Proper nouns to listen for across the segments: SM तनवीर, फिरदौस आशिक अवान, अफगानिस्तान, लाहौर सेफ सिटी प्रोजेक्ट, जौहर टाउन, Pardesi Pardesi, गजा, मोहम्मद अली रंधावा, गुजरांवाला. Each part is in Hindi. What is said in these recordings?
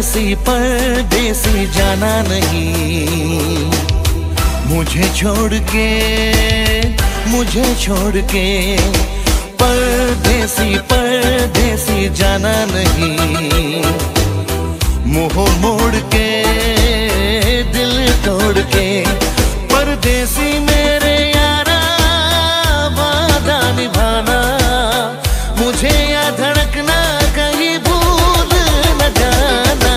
परदेसी जाना नहीं, मुझे छोड़ के परदेसी परदेसी जाना नहीं। मुँह मोड़ के दिल तोड़ के परदेसी मेरे यारा वादा निभाना, मुझे या धड़कना कहीं भूल न जाना।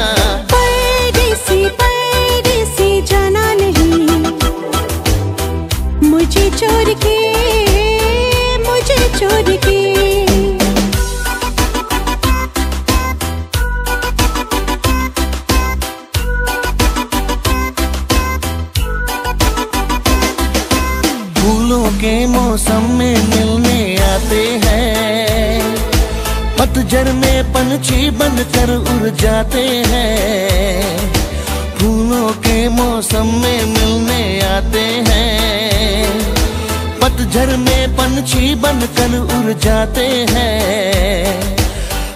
परदेसी जाना नहीं, मुझे छोड़ के फूलों के मौसम में मिलने आते हैं, पतझड़ में पंछी बनकर उड़ जाते हैं। फूलों के मौसम में मिलने आते हैं, पतझड़ में पंछी बनकर उड़ जाते हैं।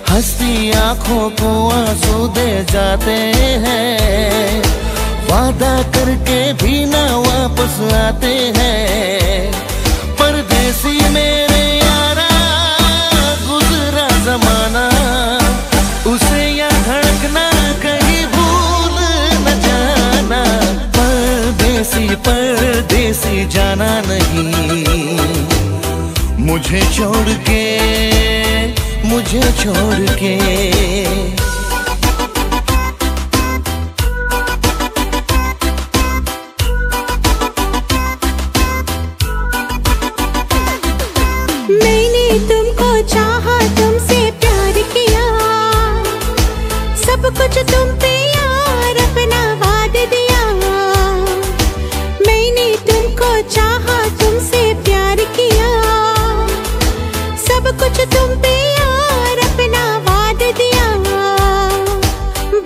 हंसी आंखों को आंसू दे जाते हैं, वादा करके भी ना वापस आते हैं। परदेसी मेरे यारा गुजरा जमाना, उसे या धड़कना कहीं भूल न जाना। परदेसी जाना नहीं, मुझे छोड़ के चाहा, तुमसे प्यार किया, सब कुछ तुम पे यार अपना वादा दिया। मैंने तुमको चाहा, तुमसे प्यार किया, सब कुछ तुम पे यार अपना वादा दिया।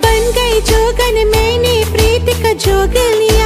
बन गई जोगन, मैंने प्रीत का जोग लिया।